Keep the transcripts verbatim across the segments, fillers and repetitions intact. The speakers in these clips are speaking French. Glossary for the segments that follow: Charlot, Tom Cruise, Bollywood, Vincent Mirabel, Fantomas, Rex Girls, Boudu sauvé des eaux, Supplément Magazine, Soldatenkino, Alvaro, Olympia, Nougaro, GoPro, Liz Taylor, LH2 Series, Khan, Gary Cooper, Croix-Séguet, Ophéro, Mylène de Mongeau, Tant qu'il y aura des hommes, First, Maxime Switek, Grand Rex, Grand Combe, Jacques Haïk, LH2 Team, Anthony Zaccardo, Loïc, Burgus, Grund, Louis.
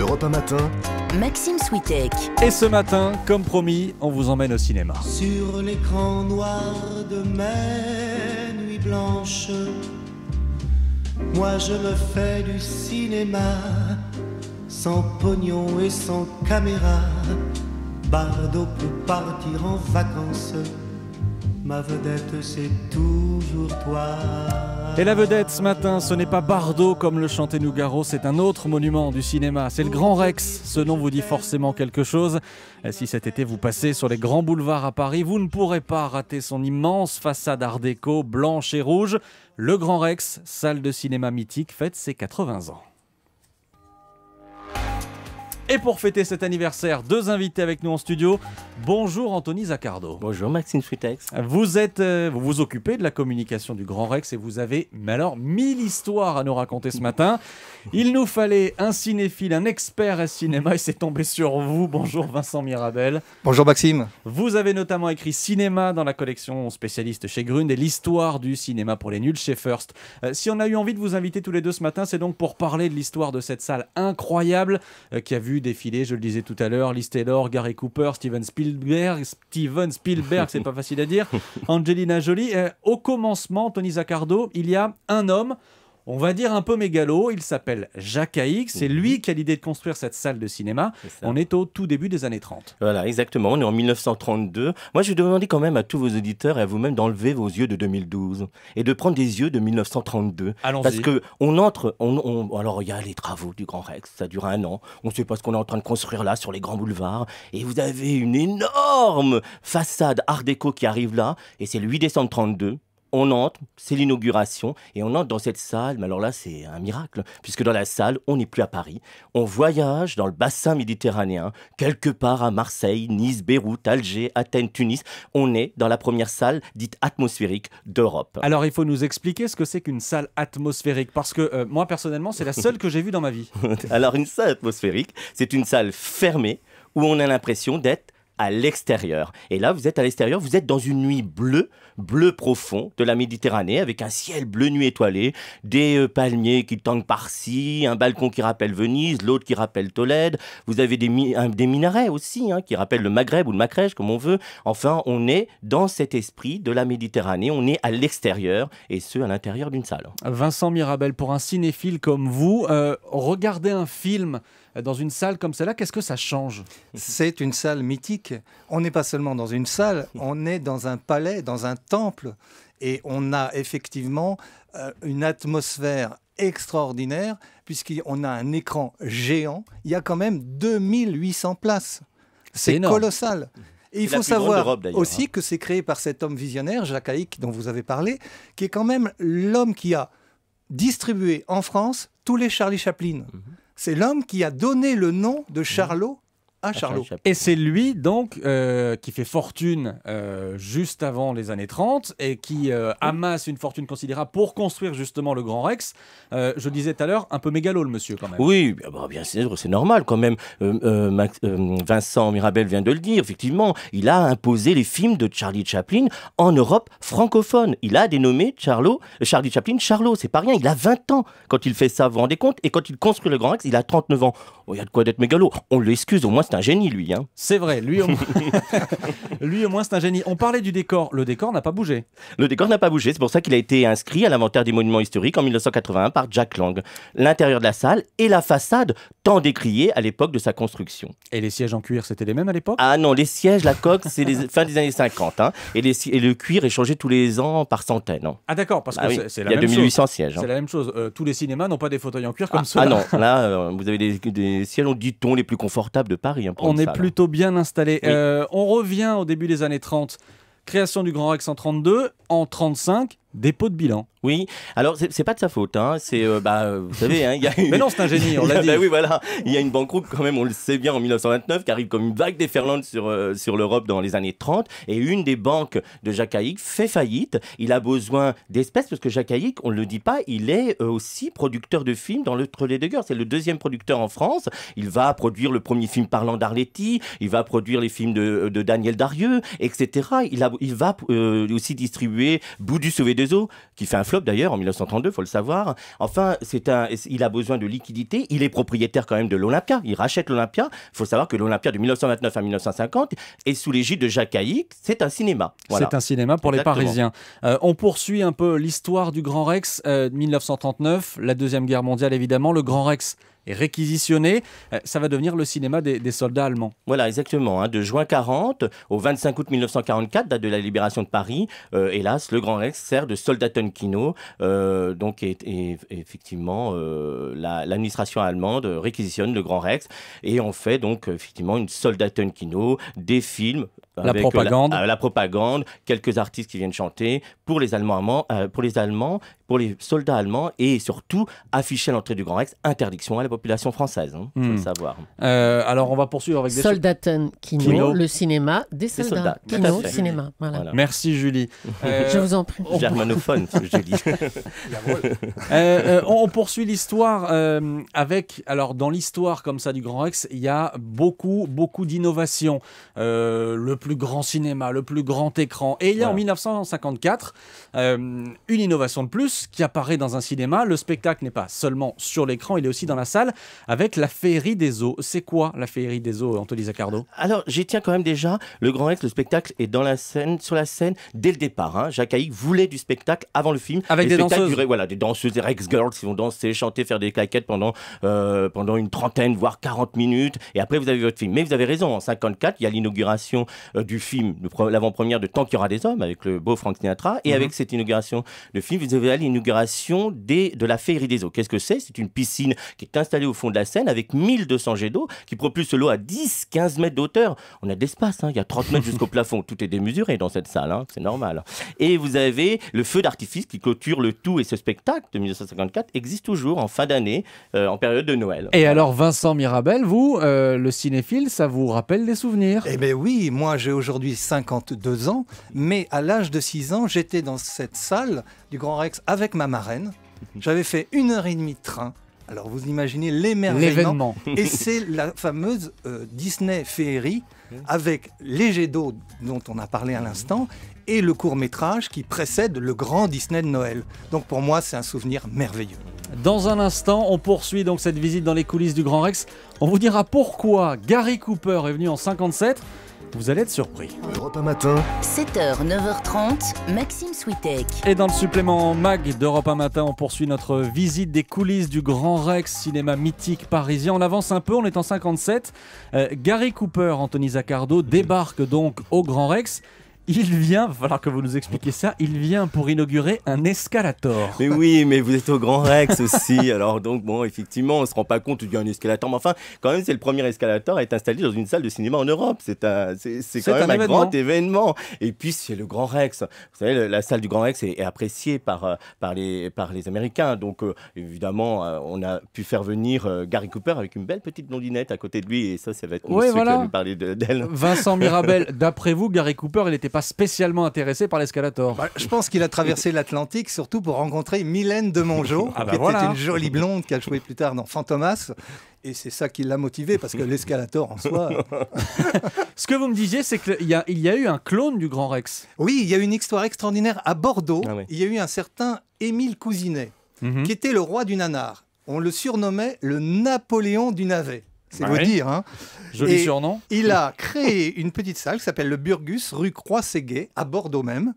Europe un matin, Maxime Switek. Et ce matin, comme promis, on vous emmène au cinéma. Sur l'écran noir de mes nuits blanches, moi je me fais du cinéma, sans pognon et sans caméra. Bardot peut partir en vacances, ma vedette c'est toujours toi. Et la vedette ce matin, ce n'est pas Bardot comme le chantait Nougaro, c'est un autre monument du cinéma, c'est le Grand Rex. Ce nom vous dit forcément quelque chose. Si cet été vous passez sur les grands boulevards à Paris, vous ne pourrez pas rater son immense façade art déco, blanche et rouge. Le Grand Rex, salle de cinéma mythique, fête ses quatre-vingts ans. Et pour fêter cet anniversaire, deux invités avec nous en studio. Bonjour Anthony Zaccardo. Bonjour Maxime Switek. Vous êtes, euh, vous vous occupez de la communication du Grand Rex et vous avez, mais alors, mille histoires à nous raconter ce matin. Il nous fallait un cinéphile, un expert à cinéma et c'est tombé sur vous. Bonjour Vincent Mirabel. Bonjour Maxime. Vous avez notamment écrit Cinéma dans la collection spécialiste chez Grund et l'histoire du cinéma pour les nuls chez First. Euh, si on a eu envie de vous inviter tous les deux ce matin, c'est donc pour parler de l'histoire de cette salle incroyable euh, qui a vu défiler, je le disais tout à l'heure, Liz Taylor, Gary Cooper, Steven Spielberg, Steven Spielberg, c'est pas facile à dire, Angelina Jolie. Euh, au commencement, Anthony Zaccardo, il y a un homme, on va dire un peu mégalo, il s'appelle Jacques Haïk, c'est lui qui a l'idée de construire cette salle de cinéma. On est au tout début des années trente. Voilà, exactement, on est en mille neuf cent trente-deux. Moi, je vais demander quand même à tous vos auditeurs et à vous-même d'enlever vos yeux de deux mille douze et de prendre des yeux de mille neuf cent trente-deux. Allons-y. Parce qu'on entre, on, on, alors il y a les travaux du Grand Rex, ça dure un an, on ne sait pas ce qu'on est en train de construire là sur les grands boulevards, et vous avez une énorme façade art déco qui arrive là, et c'est le huit décembre trente-deux. On entre, c'est l'inauguration, et on entre dans cette salle, mais alors là c'est un miracle, puisque dans la salle, on n'est plus à Paris, on voyage dans le bassin méditerranéen, quelque part à Marseille, Nice, Beyrouth, Alger, Athènes, Tunis, on est dans la première salle dite atmosphérique d'Europe. Alors il faut nous expliquer ce que c'est qu'une salle atmosphérique, parce que euh, moi personnellement c'est la seule que j'ai vue dans ma vie. Alors une salle atmosphérique, c'est une salle fermée, où on a l'impression d'être à l'extérieur. Et là, vous êtes à l'extérieur, vous êtes dans une nuit bleue, bleu profond de la Méditerranée, avec un ciel bleu nuit étoilé, des euh, palmiers qui tanguent par-ci, un balcon qui rappelle Venise, l'autre qui rappelle Tolède. Vous avez des, mi euh, des minarets aussi, hein, qui rappellent le Maghreb ou le Macrèche, comme on veut. Enfin, on est dans cet esprit de la Méditerranée, on est à l'extérieur, et ce, à l'intérieur d'une salle. Vincent Mirabel, pour un cinéphile comme vous, euh, regardez un film dans une salle comme celle-là, qu'est-ce que ça change? C'est une salle mythique. On n'est pas seulement dans une salle, on est dans un palais, dans un temple. Et on a effectivement euh, une atmosphère extraordinaire, puisqu'on a un écran géant. Il y a quand même deux mille huit cents places. C'est colossal. Et il faut savoir aussi que c'est créé par cet homme visionnaire, Jacques Haïk, dont vous avez parlé, qui est quand même l'homme qui a distribué en France tous les Charlie Chaplin. Mmh. C'est l'homme qui a donné le nom de Charlot à Charlot. Et c'est lui donc euh, qui fait fortune euh, juste avant les années trente et qui euh, amasse une fortune considérable pour construire justement le Grand Rex. Euh, je le disais tout à l'heure, un peu mégalo le monsieur quand même. Oui, bah, bien sûr, c'est normal quand même. Euh, euh, Max, euh, Vincent Mirabel vient de le dire, effectivement, il a imposé les films de Charlie Chaplin en Europe francophone. Il a dénommé Charlot, Charlie Chaplin Charlot, c'est pas rien. Il a vingt ans quand il fait ça, vous vous rendez compte? Et quand il construit le Grand Rex, il a trente-neuf ans. Il oh, y a de quoi d'être mégalo. On l'excuse, au moins c'est un génie lui. Hein. C'est vrai, lui au moins, lui, au moins c'est un génie. On parlait du décor, le décor n'a pas bougé. Le décor n'a pas bougé, c'est pour ça qu'il a été inscrit à l'inventaire des monuments historiques en mille neuf cent quatre-vingt-un par Jack Lang. L'intérieur de la salle et la façade, tant décriée à l'époque de sa construction. Et les sièges en cuir, c'était les mêmes à l'époque? Ah non, les sièges, la coque, c'est les fin des années cinquante. Hein. Et, les, et le cuir est changé tous les ans par centaines. Hein. Ah d'accord, parce que ah, oui, c'est la, hein. la même chose. Il y a deux mille huit cents sièges. C'est la même chose, tous les cinémas n'ont pas des fauteuils en cuir comme ça. Ah non, là, euh, vous avez des, des sièges, on dit-on, les plus confortables de Paris. On est plutôt bien installé. Oui. Euh, on revient au début des années trente. Création du Grand Rex en trente-deux, en trente-cinq, dépôt de bilan. Oui, alors c'est pas de sa faute, hein. C'est, euh, bah, vous savez, hein, y a une... mais non, c'est un génie, on l'a dit. Bah oui, voilà, il y a une banqueroute quand même, on le sait bien, en mille neuf cent vingt-neuf, qui arrive comme une vague déferlante sur, euh, sur l'Europe dans les années trente, et une des banques de Jacques Haïk fait faillite. Il a besoin d'espèces, parce que Jacques Haïk, on ne le dit pas, il est aussi producteur de films dans le Entre-les-deux-guerres. C'est le deuxième producteur en France, il va produire le premier film parlant d'Arletty, il va produire les films de, de Daniel Darieux, et cetera. Il, a, il va euh, aussi distribuer Boudu sauvé des eaux des eaux, qui fait un flop d'ailleurs en mille neuf cent trente-deux, faut le savoir. Enfin, c'est un, il a besoin de liquidité. Il est propriétaire quand même de l'Olympia. Il rachète l'Olympia. Faut savoir que l'Olympia de mille neuf cent vingt-neuf à mille neuf cent cinquante est sous l'égide de Jacques Haïk. C'est un cinéma. Voilà. C'est un cinéma pour Exactement. les Parisiens. Euh, on poursuit un peu l'histoire du Grand Rex. Euh, mille neuf cent trente-neuf, la Deuxième Guerre mondiale évidemment, le Grand Rex est réquisitionné, ça va devenir le cinéma des, des soldats allemands. Voilà, exactement. Hein, de juin quarante au vingt-cinq août mille neuf cent quarante-quatre, date de la libération de Paris, euh, hélas, le Grand Rex sert de soldaton kino, euh, donc et, et, effectivement, euh, l'administration la, allemande réquisitionne le Grand Rex et on fait donc effectivement une soldaton kino, des films La propagande. La, la propagande, quelques artistes qui viennent chanter pour les Allemands, allemands euh, pour les Allemands, pour les soldats allemands et surtout afficher à l'entrée du Grand Rex interdiction à la population française. Hein, mmh. faut le savoir. Euh, alors on va poursuivre avec des soldaten kino, kino, le cinéma des soldats, des soldats. Kino, cinéma. Voilà. Voilà. Merci Julie. Euh, Je vous en prie. Germanophone, Julie. euh, euh, on poursuit l'histoire euh, avec, alors dans l'histoire comme ça du Grand Rex, il y a beaucoup, beaucoup d'innovations. Euh, le plus Le plus grand cinéma, le plus grand écran. Et il y a en mille neuf cent cinquante-quatre euh, une innovation de plus qui apparaît dans un cinéma. Le spectacle n'est pas seulement sur l'écran, il est aussi dans la salle avec la féerie des eaux. C'est quoi la féerie des eaux, Anthony Zaccardo? Alors j'y tiens quand même déjà. Le Grand Rex, le spectacle est dans la scène, sur la scène dès le départ. Hein. Jacques Haïk voulait du spectacle avant le film. Avec les des danseuses. Duraient, voilà, des danseuses, des Rex Girls qui vont danser, chanter, faire des claquettes pendant, euh, pendant une trentaine, voire quarante minutes. Et après vous avez votre film. Mais vous avez raison, en mille neuf cent cinquante-quatre, il y a l'inauguration du film, l'avant-première de Tant qu'il y aura des hommes avec le beau Frank Sinatra, et mm-hmm. avec cette inauguration de film, vous avez l'inauguration de la féerie des eaux. Qu'est-ce que c'est? C'est une piscine qui est installée au fond de la Seine avec mille deux cents jets d'eau qui propulse l'eau à dix à quinze mètres d'hauteur. On a de l'espace, hein. Il y a trente mètres jusqu'au plafond. Tout est démesuré dans cette salle, hein. C'est normal. Et vous avez le feu d'artifice qui clôture le tout, et ce spectacle de mille neuf cent cinquante-quatre existe toujours en fin d'année, euh, en période de Noël. Et alors Vincent Mirabel, vous, euh, le cinéphile, ça vous rappelle des souvenirs? Eh bien oui, moi j'ai aujourd'hui cinquante-deux ans, mais à l'âge de six ans, j'étais dans cette salle du Grand Rex avec ma marraine. J'avais fait une heure et demie de train. Alors vous imaginez l'émerveillement. Et c'est la fameuse euh, Disney Féerie avec les jets d'eau dont on a parlé à l'instant et le court-métrage qui précède le grand Disney de Noël. Donc pour moi, c'est un souvenir merveilleux. Dans un instant, on poursuit donc cette visite dans les coulisses du Grand Rex. On vous dira pourquoi Gary Cooper est venu en cinquante-sept. Vous allez être surpris. Europe un matin. sept heures, neuf heures trente, Maxime Switek. Et dans le supplément Mag d'Europe un matin, on poursuit notre visite des coulisses du Grand Rex, cinéma mythique parisien. On avance un peu, on est en cinquante-sept. Euh, Gary Cooper, Anthony Zaccardo, débarque donc au Grand Rex. Il vient, il va falloir que vous nous expliquiez ça, il vient pour inaugurer un escalator. Mais oui, mais vous êtes au Grand Rex aussi, alors donc bon, effectivement, on ne se rend pas compte qu'il y a un escalator, mais enfin, quand même, c'est le premier escalator à être installé dans une salle de cinéma en Europe. C'est un, c'est quand même un grand événement. Et puis, c'est le Grand Rex. Vous savez, la salle du Grand Rex est, est appréciée par, par, les, par les Américains. Donc, euh, évidemment, euh, on a pu faire venir euh, Gary Cooper avec une belle petite blondinette à côté de lui, et ça, ça va être oui, voilà. qui va nous parler d'elle. De, Vincent Mirabel, d'après vous, Gary Cooper, il n'était pas spécialement intéressé par l'escalator? Bah, je pense qu'il a traversé l'Atlantique surtout pour rencontrer Mylène de Mongeau, ah bah qui voilà. était une jolie blonde qu'elle jouait plus tard dans Fantomas. Et c'est ça qui l'a motivé, parce que l'escalator en soi... Ce que vous me disiez, c'est qu'il y, y a eu un clone du Grand Rex. Oui, il y a eu une histoire extraordinaire à Bordeaux. Ah oui. Il y a eu un certain Émile Cousinet, mm-hmm. qui était le roi du nanar. On le surnommait le Napoléon du navet. C'est vous dire, hein. Joli surnom. Il a créé une petite salle qui s'appelle le Burgus, rue Croix-Séguet, à Bordeaux même.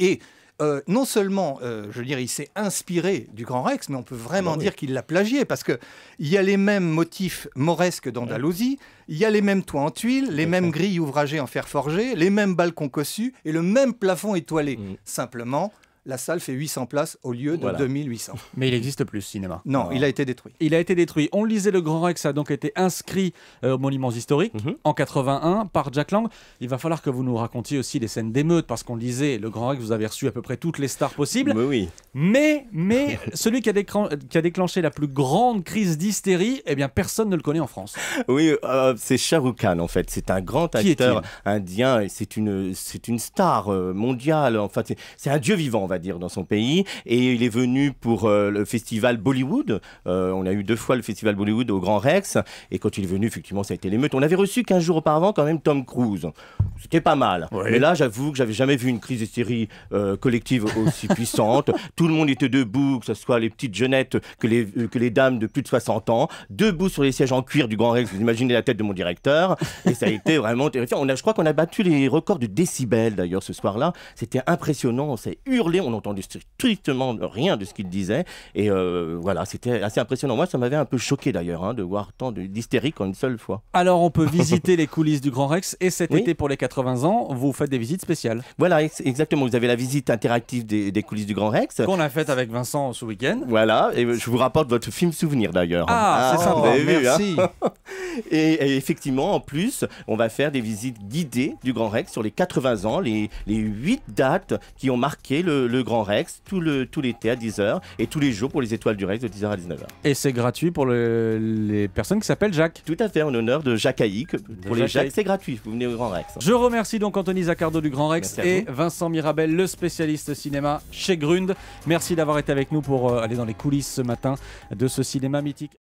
Et euh, non seulement, euh, je veux dire, il s'est inspiré du Grand Rex, mais on peut vraiment ah, dire oui. qu'il l'a plagié, parce qu'il y a les mêmes motifs mauresques d'Andalousie, il y a les mêmes toits en tuiles, les mêmes grilles ouvragées en fer forgé, les mêmes balcons cossus et le même plafond étoilé. Mmh. Simplement... la salle fait huit cents places au lieu de voilà. deux mille huit cents. Mais il n'existe plus, ce cinéma. Non, voilà. il a été détruit. Il a été détruit. On le lisait, le Grand Rex a donc été inscrit euh, aux monuments historiques mm-hmm. en quatre-vingt-un par Jack Lang. Il va falloir que vous nous racontiez aussi les scènes d'émeute, parce qu'on lisait, le Grand Rex, vous avez reçu à peu près toutes les stars possibles. Mais oui. Mais, mais celui qui a, qui a déclenché la plus grande crise d'hystérie, eh bien, personne ne le connaît en France. Oui, euh, c'est Shah Rukh Khan, en fait. C'est un grand acteur indien. C'est une, c'est une star mondiale. Enfin, c'est un dieu vivant, en fait. va dire, dans son pays. Et il est venu pour euh, le festival Bollywood. Euh, on a eu deux fois le festival Bollywood au Grand Rex. Et quand il est venu, effectivement, ça a été l'émeute. On avait reçu quinze jours auparavant quand même Tom Cruise. C'était pas mal. Oui. Mais là, j'avoue que j'avais jamais vu une crise d'hystérie euh, collective aussi puissante. Tout le monde était debout, que ce soit les petites jeunettes que les, que les dames de plus de soixante ans, debout sur les sièges en cuir du Grand Rex. Vous imaginez la tête de mon directeur. Et ça a été vraiment terrifiant. On a, je crois qu'on a battu les records de décibels, d'ailleurs, ce soir-là. C'était impressionnant. On s'est hurlé. On n'entendait strictement rien de ce qu'il disait. Et euh, voilà, c'était assez impressionnant. Moi, ça m'avait un peu choqué, d'ailleurs, hein, de voir tant d'hystérie en une seule fois. Alors, on peut visiter les coulisses du Grand Rex. Et cet oui. été, pour les quatre-vingts ans, vous faites des visites spéciales. Voilà, ex exactement. Vous avez la visite interactive des, des coulisses du Grand Rex. Qu'on a faite avec Vincent ce week-end. Voilà. Et je vous rapporte votre film souvenir, d'ailleurs. Ah, ah c'est ça. Vous avez merci. Vu, hein. et, et effectivement, en plus, on va faire des visites guidées du Grand Rex sur les quatre-vingts ans, les, les huit dates qui ont marqué le, le Grand Rex, tout l'été à dix heures et tous les jours pour les étoiles du Rex de dix heures à dix-neuf heures. Et c'est gratuit pour le, les personnes qui s'appellent Jacques. Tout à fait, en honneur de Jacques Haïk. Pour de les Jacques, Jacques c'est gratuit, vous venez au Grand Rex. Je remercie donc Anthony Zaccardo du Grand Rex Merci et Vincent Mirabel, le spécialiste cinéma chez Grund. Merci d'avoir été avec nous pour aller dans les coulisses ce matin de ce cinéma mythique.